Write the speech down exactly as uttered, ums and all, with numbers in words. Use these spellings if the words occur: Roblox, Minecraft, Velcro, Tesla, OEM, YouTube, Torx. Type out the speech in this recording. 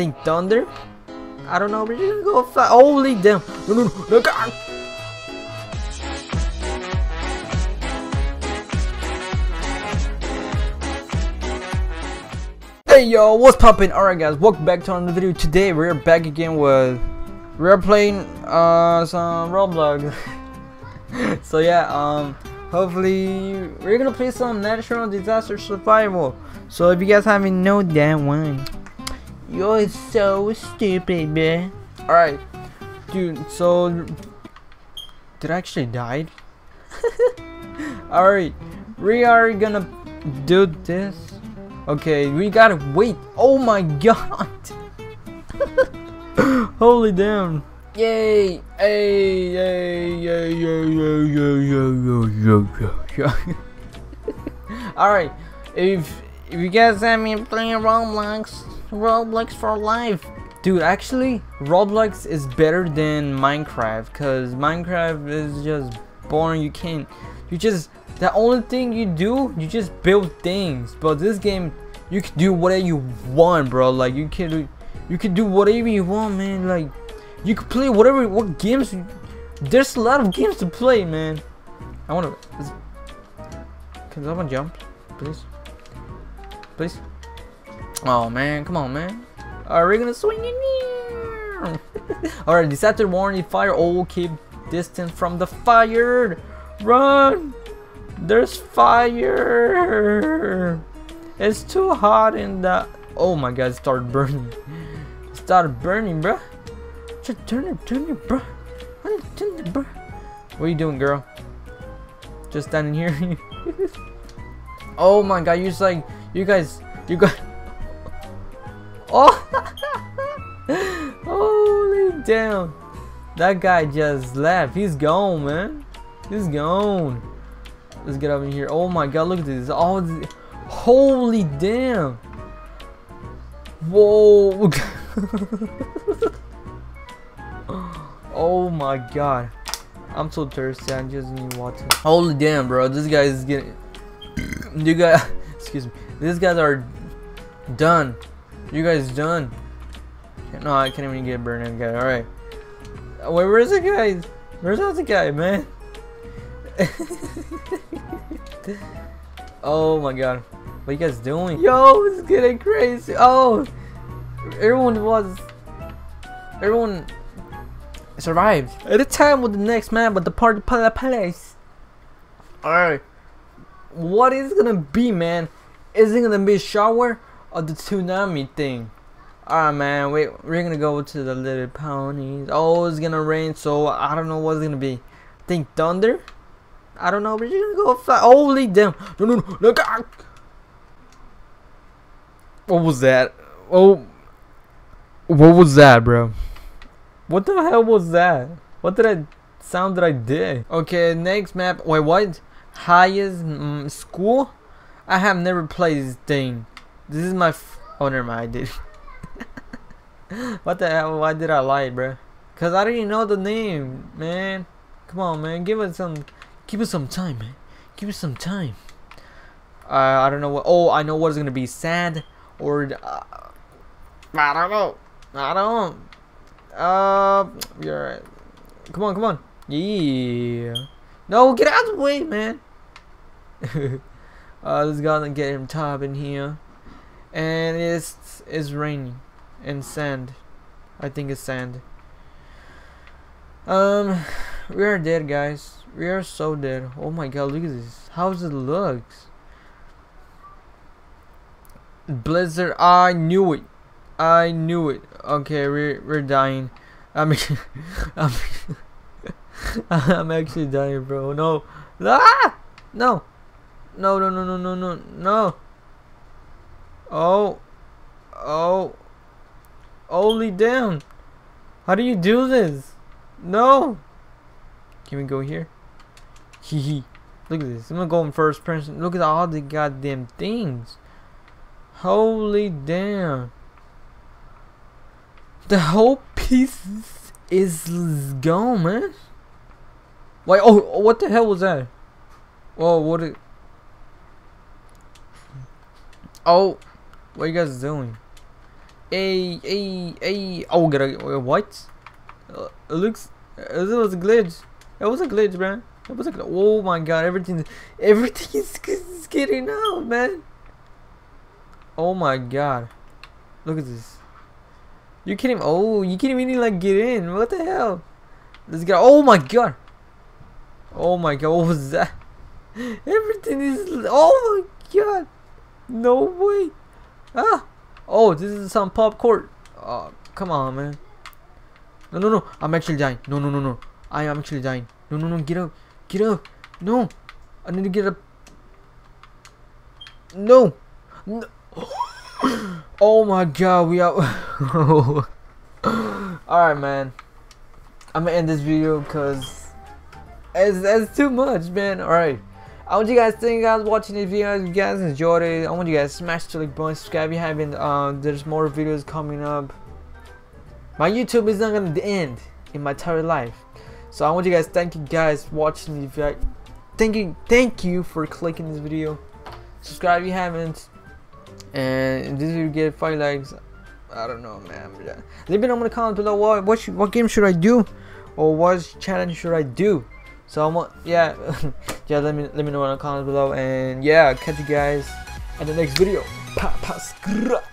think thunder. I don't know, we're gonna go fly. Holy damn. No, no, no, no, God. Hey yo, what's poppin'? Alright guys, welcome back to another video. Today we're back again with we're playing uh some Roblox. So yeah, um hopefully we're gonna play some natural disaster survival. So if you guys haven't known that one, you're so stupid, man. Alright, dude, so... Did I actually die? Alright, we are gonna do this. Okay, we gotta wait. Oh my god. Holy damn. Yay. Hey, yay, yay, yay, yay, yay. Alright, if, if you guys have me playing Roblox, Roblox for life, dude. Actually, Roblox is better than Minecraft, cause Minecraft is just boring. You can't, you just, the only thing you do, you just build things. But this game, you can do whatever you want, bro. Like you can, you can do whatever you want, man. Like you can play whatever, what games. There's a lot of games to play, man. I wanna, is, can someone jump, please, please? Oh man, come on, man. Are we gonna swing in here? Alright, disaster warning, fire. Oh, keep distance from the fire. Run! There's fire. It's too hot in the. Oh my god, start burning. Start burning, bruh. Just turn it, turn it, bruh. Turn it, bruh. What are you doing, girl? Just standing here. Oh my god, you just like. You guys. You guys. Oh, holy damn, that guy just left. He's gone, man. He's gone. Let's get up in here. Oh my god, look at this. All this. Holy damn. Whoa. Oh my god, I'm so thirsty. I just need water. Holy damn, bro. This guy is getting you guys, excuse me, these guys are done. You guys done? No, I can't even get burned. Okay, all right. Wait, where's the guy? Where's the guy, man? Oh my god, what you guys doing? Yo, it's getting crazy. Oh, everyone was, everyone survived. At a time with the next man, but the party place. All right, what is it gonna be, man? Is it gonna be a shower? Of the tsunami thing. Alright, man, wait, we're gonna go to the little ponies. Oh, it's gonna rain, so I don't know what it's gonna be. I think thunder? I don't know, we're just gonna go fly. Holy damn. No, no, no, no, God. What was that? Oh, what was that, bro? What the hell was that? What did I sound that I did? Okay, next map. Wait, what? Highest mm, school? I have never played this thing. This is my f oh, never mind, I did. What the hell, why did I lie, bro? Cause I didn't know the name, man. Come on, man, give us some, give us some time, man. Give us some time. Uh, I don't know what, oh, I know what it's gonna be, sad, or, uh, I don't know, I don't know. Uh, you're right. Come on, come on. Yeah. No, get out of the way, man. uh, let's go and get him top in here. And it's it's raining and sand. I think it's sand. Um we are dead, guys. We are so dead. Oh my god, look at this. How does it look? Blizzard, I knew it. I knew it. Okay, we're we're dying. I mean I'm I'm actually dying, bro. No. Ah! No. No no no no no no no. Oh, oh, holy damn! How do you do this? No, can we go here? Hee. Look at this. I'm gonna go in first person. Look at all the goddamn things. Holy damn! The whole piece is gone, man. Wait, oh, what the hell was that? Whoa, what? It, oh. What are you guys doing? Hey, hey, hey. Oh, get a, what? Uh, it looks. It was a glitch. It was a glitch, man. It was a glitch. Oh my God! Everything, everything is, is getting out, man. Oh my God! Look at this. You can't even. Oh, you can't even like get in. What the hell? Let's go. Oh my God! Oh my God! What was that? Everything is. Oh my God! No way! Ah! Oh, this is some popcorn. Oh, come on, man. No, no, no. I'm actually dying. No, no, no, no. I am actually dying. No, no, no. Get up. Get up. No. I need to get up. No. No. Oh, my God. We are. Alright, man. I'm going to end this video because it's, it's too much, man. Alright. I want you guys to thank you guys for watching this video. If you guys enjoyed it, I want you guys to smash the like button, subscribe if you haven't. Uh, there's more videos coming up. My YouTube is not gonna end in my entire life. So I want you guys to thank you guys for watching this video. Thank you, thank you for clicking this video. Subscribe if you haven't. And if this video get five likes, I don't know, man. Yeah. Leave it on the comment below. What what, should, what game should I do, or what challenge should I do? So I want, yeah, yeah. Let me let me know in the comments below, and yeah, catch you guys at the next video. Pa pa scrub.